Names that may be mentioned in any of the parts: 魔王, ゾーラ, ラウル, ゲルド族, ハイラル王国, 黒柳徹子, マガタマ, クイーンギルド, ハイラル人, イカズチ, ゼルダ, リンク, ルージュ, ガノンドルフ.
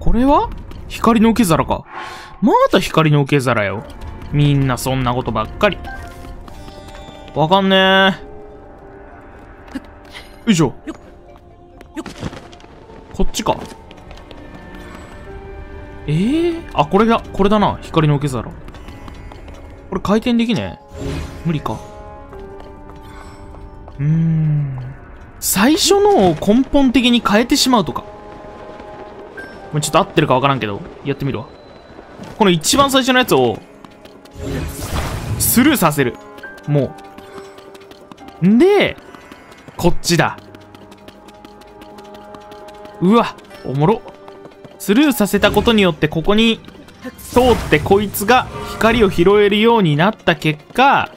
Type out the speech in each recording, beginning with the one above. これは光の受け皿か。また光の受け皿よ。みんなそんなことばっかり。わかんねえ。よいしょ。こっちか。あ、これだ。これだな。光の受け皿。これ回転できねえ。無理か。最初のを根本的に変えてしまうとか。ちょっと合ってるかわからんけど、やってみるわ。この一番最初のやつを、スルーさせる。もう。んで、こっちだ。うわ、おもろ。スルーさせたことによって、ここに通ってこいつが光を拾えるようになった結果、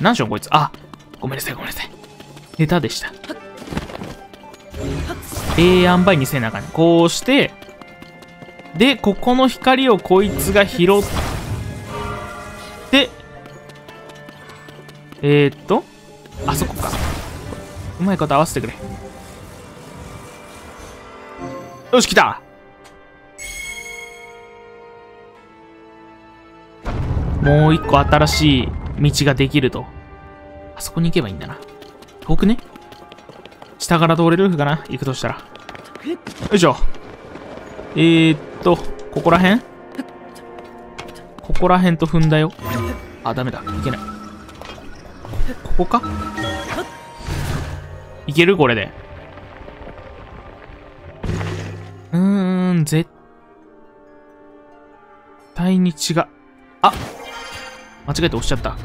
何しようこいつ。あ、ごめんなさいごめんなさい。下手でした。塩梅に背中にこうして、でここの光をこいつが拾って、あそこか。うまいこと合わせてくれ。よし、来た。もう一個新しい道ができると。あそこに行けばいいんだな。遠くね。下から通れるかな、行くとしたら。よいしょ。ここら辺？ここら辺と踏んだよ。あ、ダメだ。いけない。ここか？いける？これで。絶対に違う。あ！間違えて押しちゃった。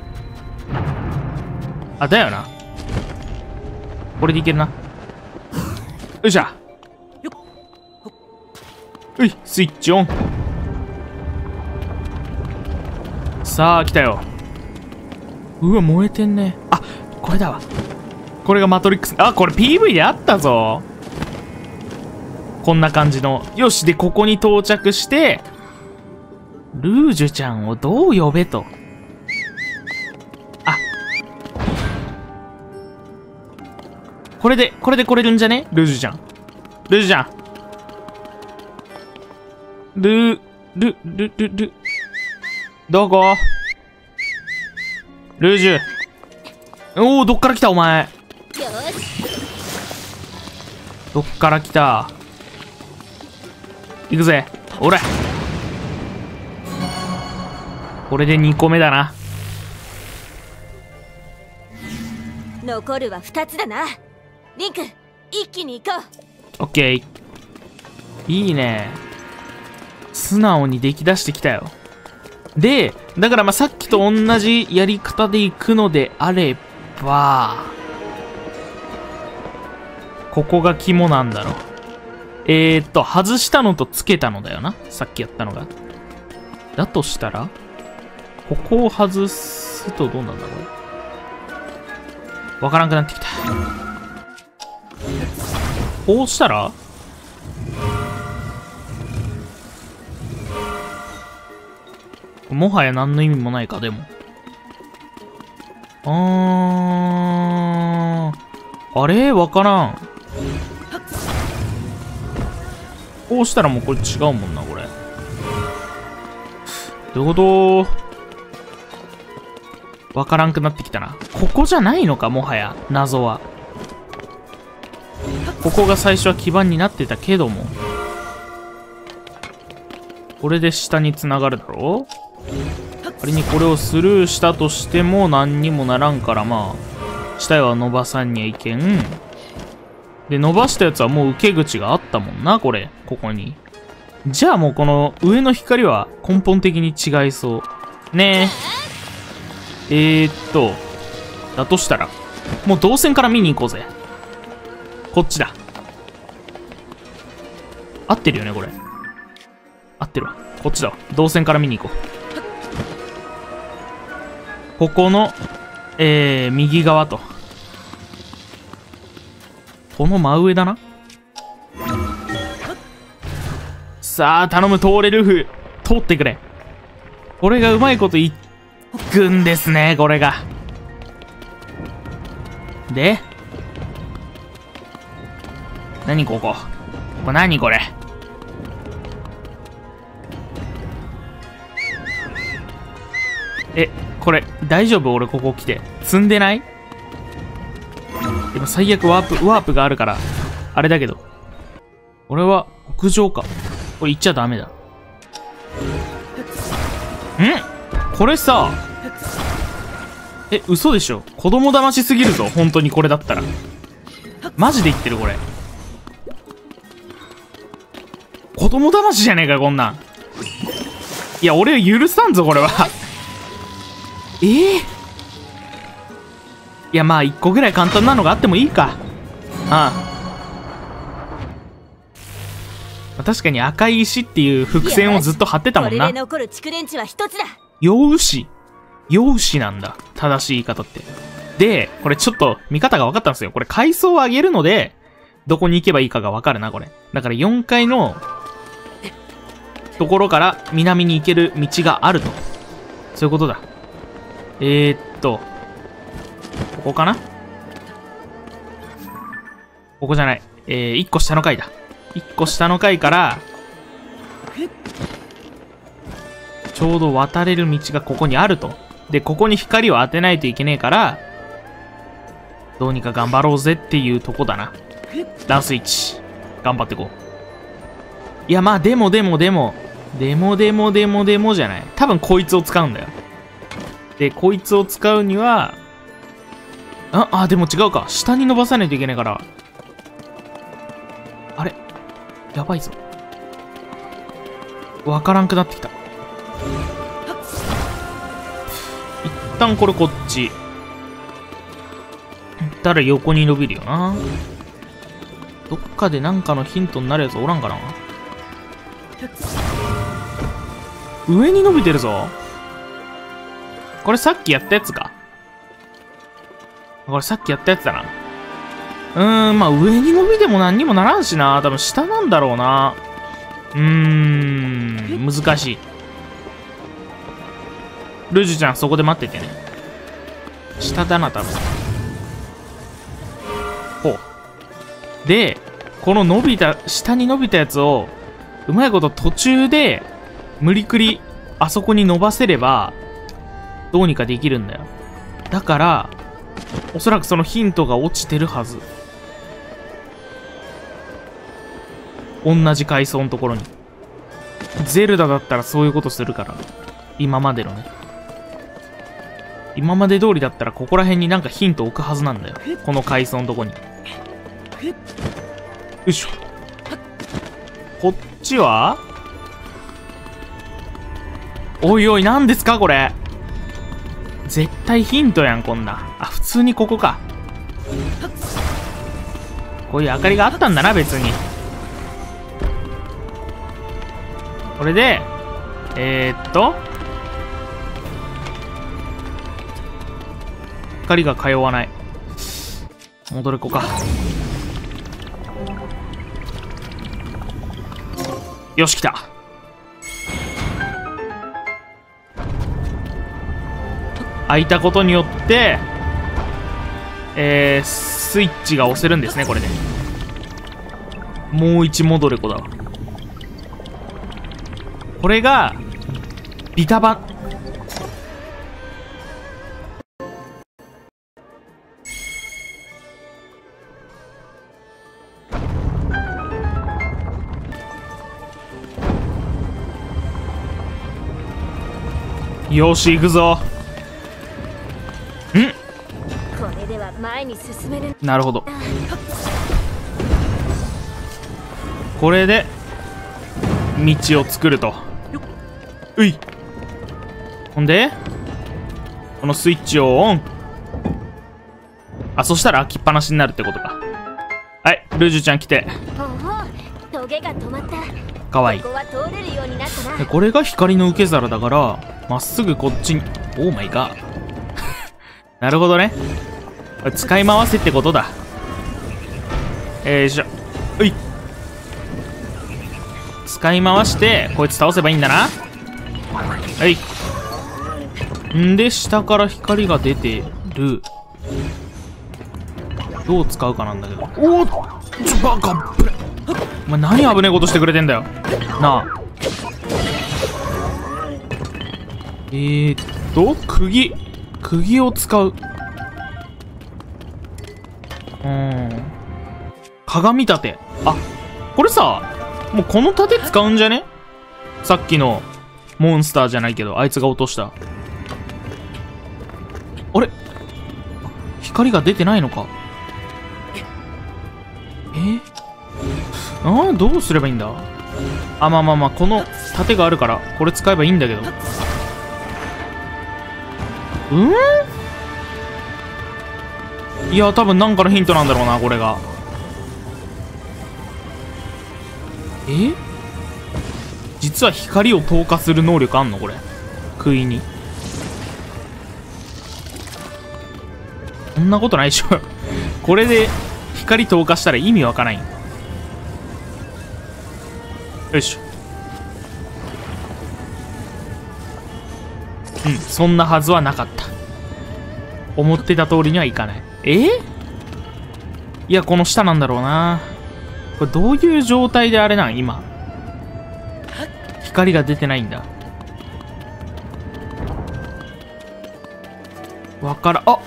あ、だよな。これでいけるな。よいしょ。うい、スイッチオン。さあ、来たよ。うわ、燃えてんね。あ、これだわ。これがマトリックス。あ、これ PV であったぞ。こんな感じの。よし、で、ここに到着して、ルージュちゃんをどう呼べと。あ。これで来れるんじゃね？ルージュちゃん。ルージュちゃん。どこ？ルージュ。おお、どっから来たお前。どっから来た。行くぜ。おら。これで2個目だな。残るは2つだな。リンク、一気に行こう。オッケー。いいね。素直に出来出してきたよ。で、だからまあさっきと同じやり方で行くのであれば、ここが肝なんだろう。外したのとつけたのだよな。さっきやったのが。だとしたら、ここを外すとどうなんだろう。わからんくなってきた。こうしたら、もはや何の意味もないか、でも。あれ？わからん。こうしたらもうこれ違うもんな、これ。どういうこと？わからんくなってきたな。ここじゃないのか、もはや、謎は。ここが最初は基盤になってたけども。これで下に繋がるだろう？仮にこれをスルーしたとしても何にもならんから、まあ、下へは伸ばさんにゃいけん。で、伸ばしたやつはもう受け口があったもんな、これ。ここに。じゃあもうこの上の光は根本的に違いそう。ねえ。だとしたら、もう動線から見に行こうぜ。こっちだ。合ってるよね、これ。合ってるわ。こっちだわ。動線から見に行こう。ここの、右側と。この真上だな。さあ、頼む、通れルフ。通ってくれ。これがうまいこといくんですね、これが。で、何ここ、何これ、え、これ大丈夫？俺ここ来て積んでない？でも最悪ワープがあるからあれだけど、俺は屋上か。これ行っちゃダメだ。ん？これさ、え、嘘でしょ。子供騙しすぎるぞ本当に。これだったらマジで言ってる、これ子供騙しじゃねえかこんなん。いや俺許さんぞこれは。いやまあ1個ぐらい簡単なのがあってもいいか。確かに赤い石っていう伏線をずっと張ってたもんな。洋牛、洋牛なんだ正しい言い方って。でこれちょっと見方が分かったんですよ。これ階層を上げるのでどこに行けばいいかが分かるなこれ。だから4階のところから南に行ける道があると、そういうことだ。ここかな？ここじゃない。1個下の階だ。1個下の階から、ちょうど渡れる道がここにあると。で、ここに光を当てないといけねえから、どうにか頑張ろうぜっていうとこだな。ダンス1。頑張ってこう。いや、まあ、でもじゃない。多分こいつを使うんだよ。で、こいつを使うには、でも違うか。下に伸ばさないといけないから。あれ？やばいぞ。わからんくなってきた。一旦これこっち。たら横に伸びるよな。どっかでなんかのヒントになるやつおらんかな。上に伸びてるぞ。これさっきやったやつか。これさっきやったやつだな。まあ上に伸びても何にもならんしな。多分下なんだろうな。難しい。ルジュちゃんそこで待っててね。下だな、多分。ほう。で、この伸びた、下に伸びたやつを、うまいこと途中で、無理くり、あそこに伸ばせれば、どうにかできるんだよ。だから、おそらくそのヒントが落ちてるはず。同じ階層のところに。ゼルダだったらそういうことするから。今までのね。今まで通りだったらここら辺になんかヒント置くはずなんだよ。この階層のとこに。よいしょ。こっちは？おいおい、何ですかこれ。絶対ヒントやんこんな。普通にここか。こういう明かりがあったんだな別に。これで光が通わない。戻れこか。よし来た。開いたことによって、スイッチが押せるんですねこれで。もう一戻れこだわ。これがビタ版。よし行くぞ。なるほど。これで道を作ると。うい。ほんでこのスイッチをオン。そしたら開きっぱなしになるってことか。はい、ルージュちゃん来て。かわいい。これが光の受け皿だからまっすぐこっちに。オーマイガー。なるほどね。使い回せってことだ。うい。使い回してこいつ倒せばいいんだな。はい。んで下から光が出てる。どう使うかなんだけど。おおっバカぶれ。お前何危ねえことしてくれてんだよなあ。釘を使う。鏡立て。あ、これさ、もうこの盾使うんじゃね？さっきのモンスターじゃないけど、あいつが落とした。あれ？光が出てないのか。どうすればいいんだ。あ、まあまあまあ、この盾があるから、これ使えばいいんだけど。いや、多分なんかのヒントなんだろうな、これが。実は光を透過する能力あんのこれ。杭に。そんなことないでしょ。これで光透過したら意味わかない。よいしょ。そんなはずはなかった。思ってた通りにはいかない。いや、この下なんだろうな。これどういう状態であれなん今。光が出てないんだ。わからん。あっ、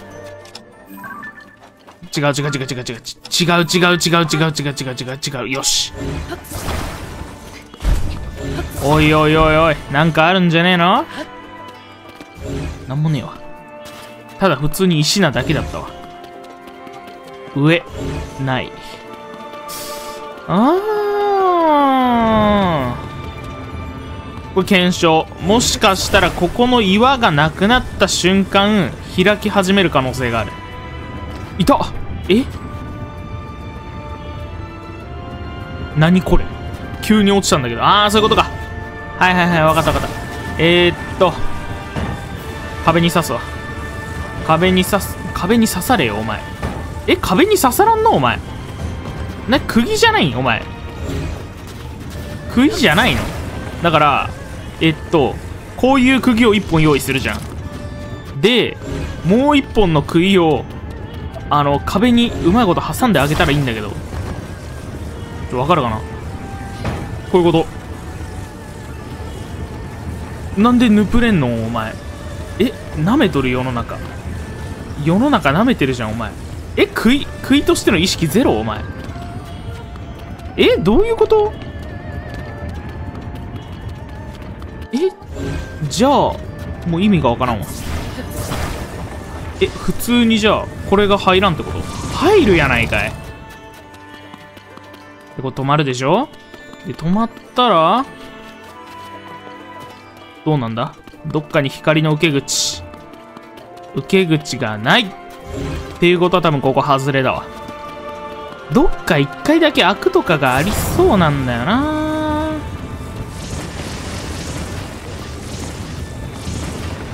違う。よし。おいおいおいおい、なんかあるんじゃねえの？なんもねえわ。ただ普通に石なだけだったわ。上、ない。これ検証。もしかしたらここの岩がなくなった瞬間、開き始める可能性がある。いた！何これ？急に落ちたんだけど。そういうことか。はい、わかった。壁に刺すわ。壁に刺されよ、お前。壁に刺さらんのお前。釘じゃないんお前。釘じゃないのだから、こういう釘を1本用意するじゃん。で、もう1本の釘を、壁にうまいこと挟んであげたらいいんだけど。わかるかなこういうこと。なんでヌプれんのお前。舐めとる世の中。世の中舐めてるじゃんお前。食いとしての意識ゼロお前。どういうこと？じゃあもう意味がわからんわ。普通にじゃあこれが入らんってこと？入るやないかい。これ止まるでしょ？で止まったらどうなんだ？どっかに光の受け口がないっていうことは多分ここ外れだわ。どっか一回だけ開くとかがありそうなんだよな。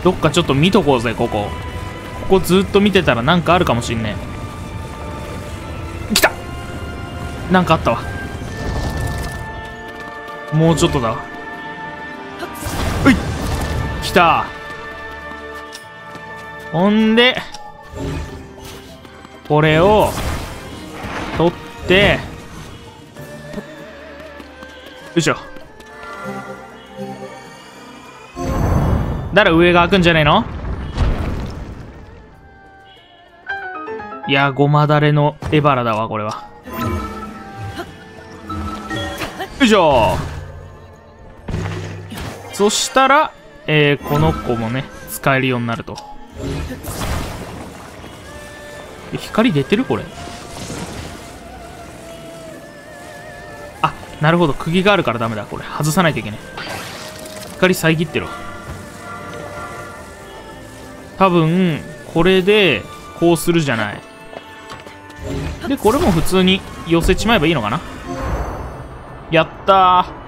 どっかちょっと見とこうぜ。ここずっと見てたらなんかあるかもしんねえ。来た。なんかあったわ。もうちょっとだ。ういっ、来た。ほんでこれを取ってよいしょ。だから上が開くんじゃねえの。いや、ごまだれのエバラだわこれは。よいしょ。そしたらこの子もね使えるようになると。光出てるこれ。あ、なるほど、釘があるからダメだ。これ外さないといけない。光遮ってろ。多分これでこうするじゃない。でこれも普通に寄せちまえばいいのかな。やったー。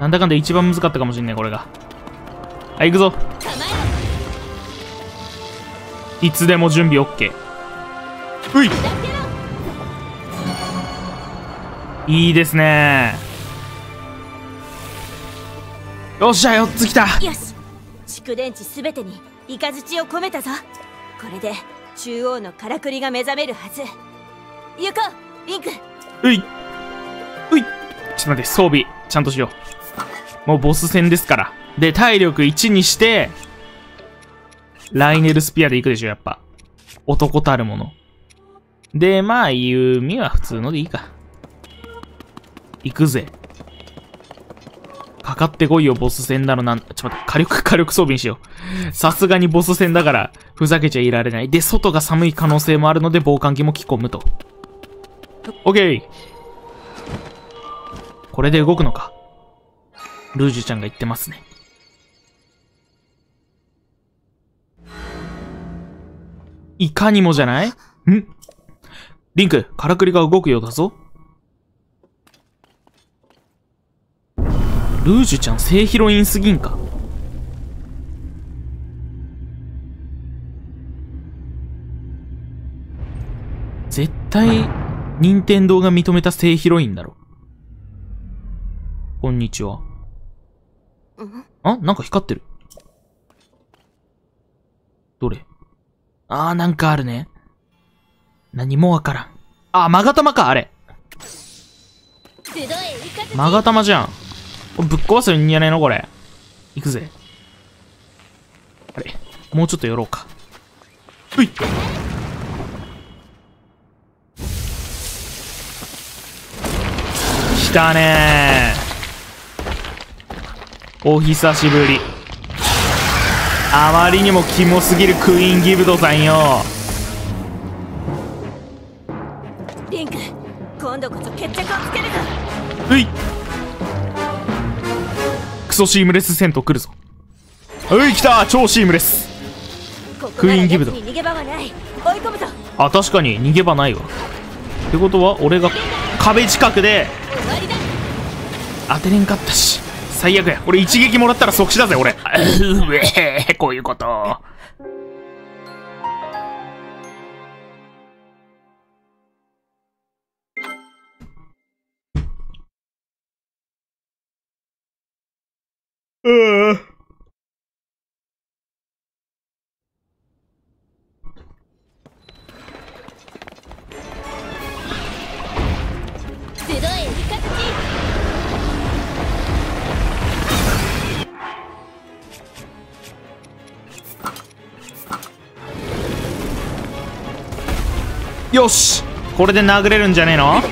なんだかんだ一番難かったかもしんないこれが。はい、行くぞ。いつでも準備 OK。 うい、いいですね。よっしゃ、4つきた。よし、蓄電池すべてにイカズチを込めたぞ。これで中央のからくりが目覚めるはず。行こうリンク。ういうい、ちょっと待って、装備ちゃんとしよう。もうボス戦ですから。で体力1にしてライネルスピアで行くでしょ、やっぱ男たるもので。まあ弓は普通のでいいか。行くぜ、かかってこいよボス戦だろ。なん、ちょっと待って、火力装備にしよう。さすがにボス戦だからふざけちゃいられない。で外が寒い可能性もあるので防寒着も着込むと。 OK、 これで動くのか。ルージュちゃんが言ってますね。いかにもじゃない？ん？リンク、カラクリが動くようだぞ。ルージュちゃん、正ヒロインすぎんか。絶対、任天堂が認めた正ヒロインだろ。こんにちは。あ、なんか光ってる。どれ？あー、なんかあるね。何もわからん。あ、マガタマか、あれ。マガタマじゃん。これぶっ壊せるんじゃねえのこれ。行くぜ。あれ、もうちょっと寄ろうか。ういっ。来たねー。お久しぶり。あまりにもキモすぎるクイーンギルドさんよ。リンク、今度こそ決着をつけるぞ。ういっ。クソシームレス戦闘来るぞ。うい、来た、超シームレス。クイーンギルド。あ、確かに逃げ場ないわ。ってことは俺が壁近くで当てれんかったし。最悪や。俺一撃もらったら即死だぜ、俺。うえ、こういうこと。よし、これで殴れるんじゃねえの。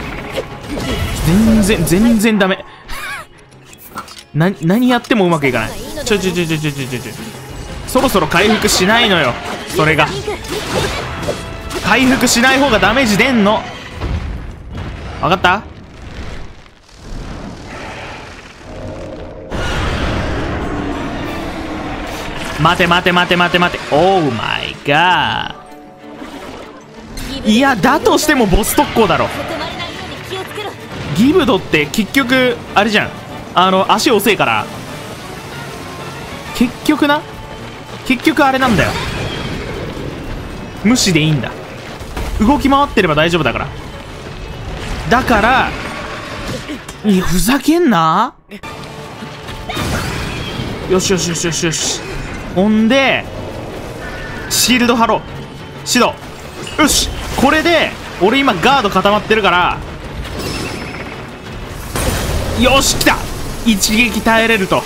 全然ダメ。何やってもうまくいかない。ちょそろそろ回復しないのよ。それが回復しない方がダメージ出んの。分かった。待て。オーマイガー。いや、だとしてもボス特攻だろ。ギブドって結局あれじゃん、足遅いから。結局あれなんだよ、無視でいいんだ。動き回ってれば大丈夫だから。だからいや、ふざけんな。よし。ほんでシールド貼ろう。シド、よし。これで俺今ガード固まってるから。よし、来た。一撃耐えれると。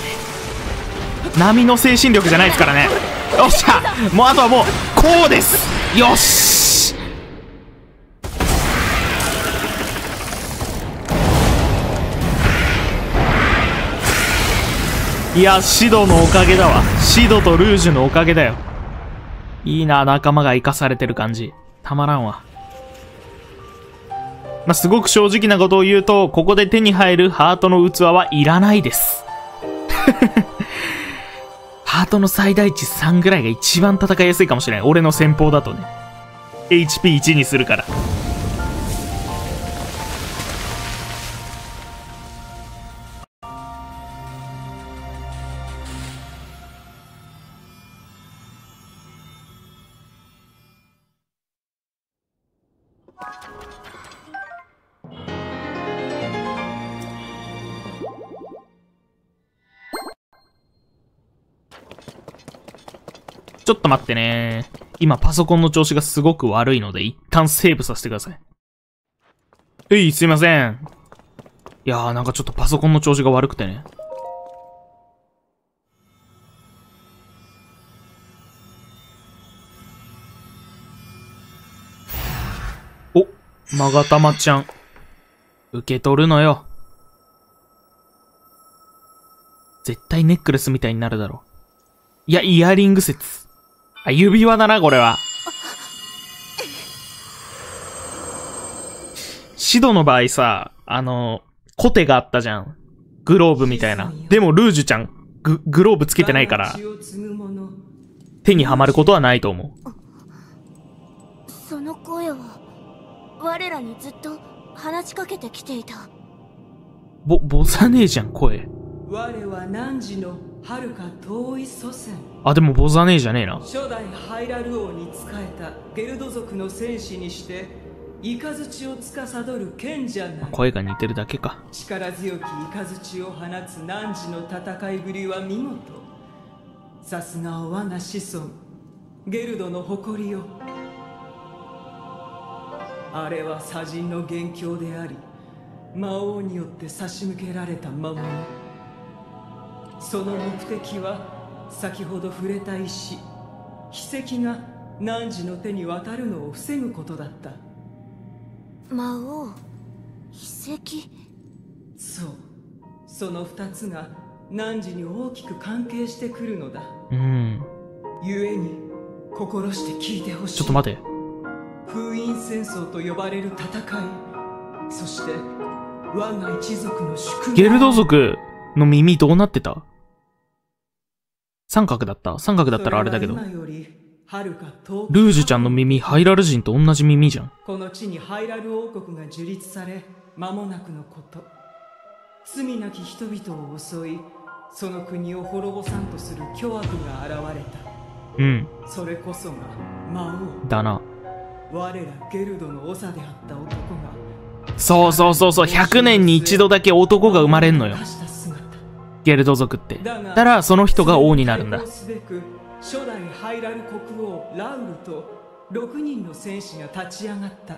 波の精神力じゃないですからね。よっしゃ、もうあとはもうこうです。よし、いや、シドのおかげだわ。シドとルージュのおかげだよ。いいな、仲間が生かされてる感じたまらんわ。まあ、すごく正直なことを言うと、ここで手に入るハートの器はいらないです。ハートの最大値3ぐらいが一番戦いやすいかもしれない。俺の戦法だとね。HP1 にするから。ちょっと待ってね。今パソコンの調子がすごく悪いので、一旦セーブさせてください。うい、すいません。いやー、なんかちょっとパソコンの調子が悪くてね。お、まがたまちゃん。受け取るのよ。絶対ネックレスみたいになるだろう。いや、イヤリング説。あ、指輪だな、これは。シドの場合さ、コテがあったじゃん。グローブみたいな。でも、ルージュちゃん、グローブつけてないから、手にはまることはないと思う。その声は、我らにずっと話しかけてきていた。ボザねえじゃん、声。我は汝の遥か遠い祖先。あ、でもボザネーじゃねえな。初代ハイラル王に仕えたゲルド族の戦士にして雷を司る賢者な。声が似てるだけか。力強き雷を放つ汝の戦いぶりは見事。さすが我が子孫ゲルドの誇りよ。あれは砂人の元凶であり、魔王によって差し向けられた魔物。その目的は先ほど触れた石、秘石が汝の手に渡るのを防ぐことだった。魔王、秘石。そう、その2つが汝に大きく関係してくるのだ。故に心して聞いてほしい。ちょっと待て。封印戦争と呼ばれる戦い、そして我が一族の宿命。ゲルド族の耳どうなってた？三角だった。三角だったらあれだけど。ルージュちゃんの耳、ハイラル人と同じ耳じゃん。この地にハイラル王国が樹立され、間もなくのこと。罪なき人々を襲い、その国を滅ぼさんとする巨悪が現れた。うん。それこそが魔王。だな。我らゲルドの長であった男が。そうそうそうそう、100年に一度だけ男が生まれんのよ。ゲルド族って。だらその人が王になるんだ。初代ハイラル国王ラウルと6人の戦士が立ち上がった。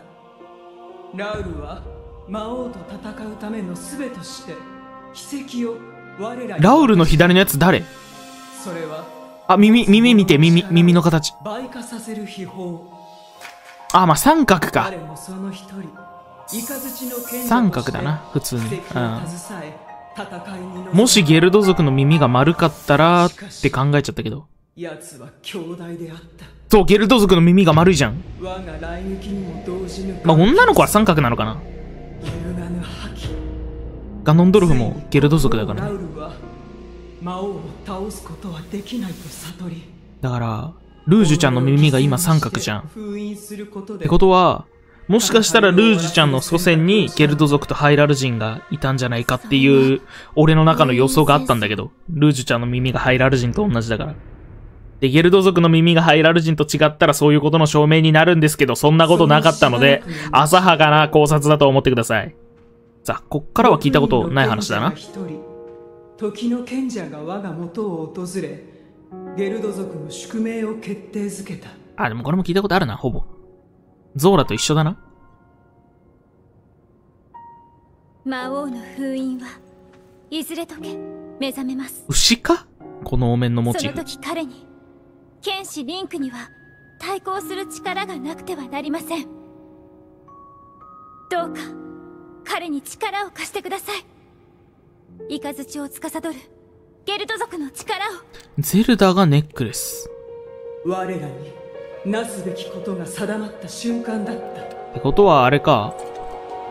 ラウルは魔王と戦うためのすべとして奇跡を我らに。ラウルの左のやつ誰？それはあ、耳見て、耳の形。倍化させる秘宝。あ、まあ三角か。彼もその一人。三角だな、普通に。うん。もしゲルド族の耳が丸かったらって考えちゃったけど。そう、ゲルド族の耳が丸いじゃん。まあ、女の子は三角なのかな。ガノンドルフもゲルド族だからね。だから、ルージュちゃんの耳が今三角じゃん。ってことは、もしかしたらルージュちゃんの祖先にゲルド族とハイラル人がいたんじゃないかっていう俺の中の予想があったんだけど、ルージュちゃんの耳がハイラル人と同じだから。で、ゲルド族の耳がハイラル人と違ったらそういうことの証明になるんですけど、そんなことなかったので、浅はかな考察だと思ってください。さあ、こっからは聞いたことない話だな。時の賢者が我が元を訪れ、ゲルド族の宿命を決定づけた。あ、でもこれも聞いたことあるな、ほぼ。ゾーラと一緒だな。魔王の封印はいずれ解け目覚めます。牛かこのお面の持ち。その時彼に剣士リンクには対抗する力がなくてはなりません。どうか彼に力を貸してください。雷を司るゲルド族の力を。ゼルダがネックレス。我らになすべきことが定まった瞬間だった。ってことはあれか、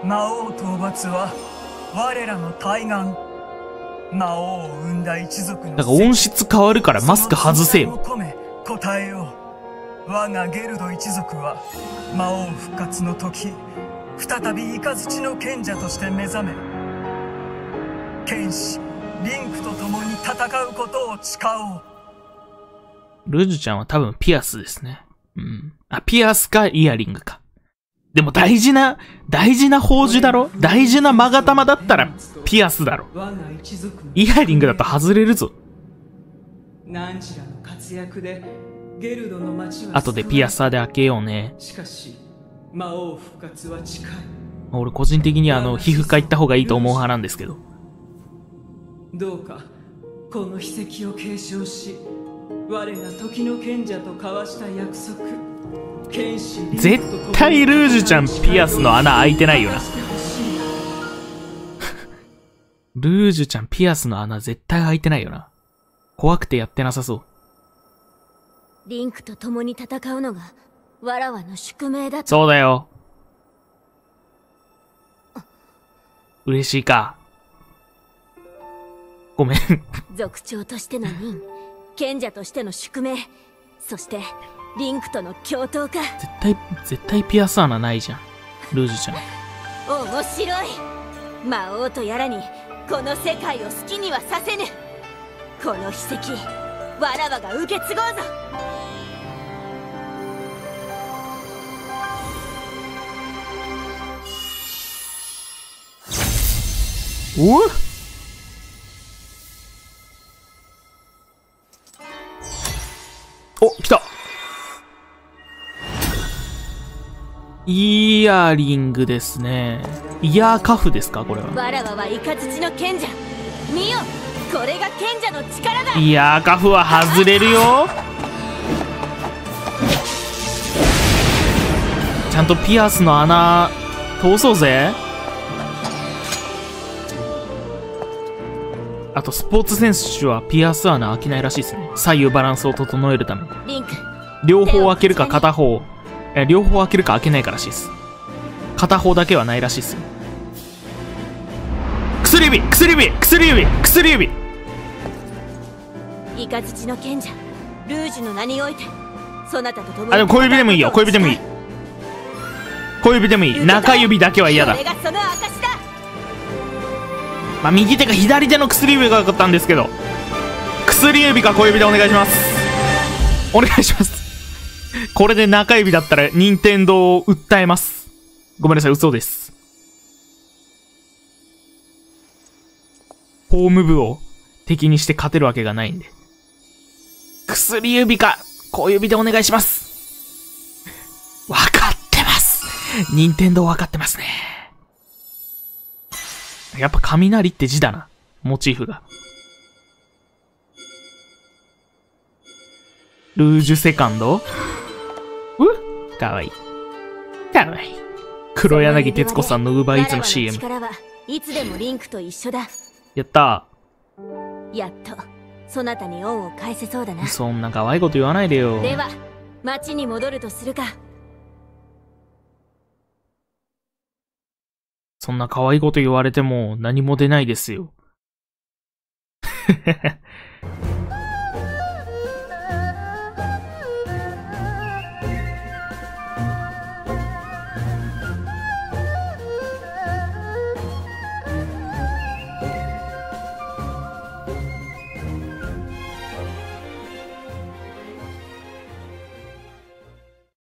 魔王討伐は我らの対岸。魔王を生んだ一族の。だから音質変わるからマスク外せよ。答えよう。我がゲルド一族は魔王復活の時、再び雷の賢者として目覚め、剣士リンクと共に戦うことを誓おう。ルージュちゃんは多分ピアスですね。うん。あ、ピアスかイヤリングか。でも大事な宝珠だろ？大事なマガタマだったらピアスだろ。イヤリングだと外れるぞ。あとでピアサーで開けようね。しかし魔王復活は近い。俺個人的には皮膚科行った方がいいと思う派なんですけど。どうかこの秘跡を継承し、我が時の賢者と交わした約束、剣士リーフと絶対ルージュちゃんピアスの穴開いてないよな。ルージュちゃんピアスの穴絶対開いてないよな。怖くてやってなさそう。リンクと共に戦うのがわらわの宿命だと。そうだよ。嬉しいか。ごめん。族長としての任、賢者としての宿命、そしてリンクとの共闘か。絶対ピアス穴ないじゃん、ルージュちゃん。面白い。魔王とやらにこの世界を好きにはさせぬ。この秘跡、わらわが受け継ごうぞ。おっ、お、来た。イヤリングですね。イヤーカフですか、これは。わらわはイカツチの賢者。見よ、これが賢者の力だ。イヤーカフは外れるよ。ちゃんとピアスの穴通そうぜ。あとスポーツ選手はピアス穴開けないらしいですね。左右バランスを整えるため。両方開けるか片方。両方開けるか開けないからしいです。片方だけはないらしいですよ。薬指、薬指、薬指、薬指。イカズチの賢者ルージュの名において、そなたと共に。あ、でも小指でもいいよ。小指でもいい。小指でもいい。中指だけは嫌だ。まあ、右手か左手の薬指が良かったんですけど、薬指か小指でお願いします。お願いします。これで中指だったら任天堂を訴えます。ごめんなさい、嘘です。ホーム部を敵にして勝てるわけがないんで、薬指か小指でお願いします。わかってます、任天堂。わかってますね。やっぱ雷って字だな、モチーフが。ルージュセカンド。かわいい、かわいい。黒柳徹子さんのウーバーイーツの CM。 いつでもリンクと一緒だ。やったー。やっとそなたに恩を返せそうだな。そんな可愛いこと言わないでよ。では町に戻るとするか。そんな可愛いこと言われても何も出ないですよ。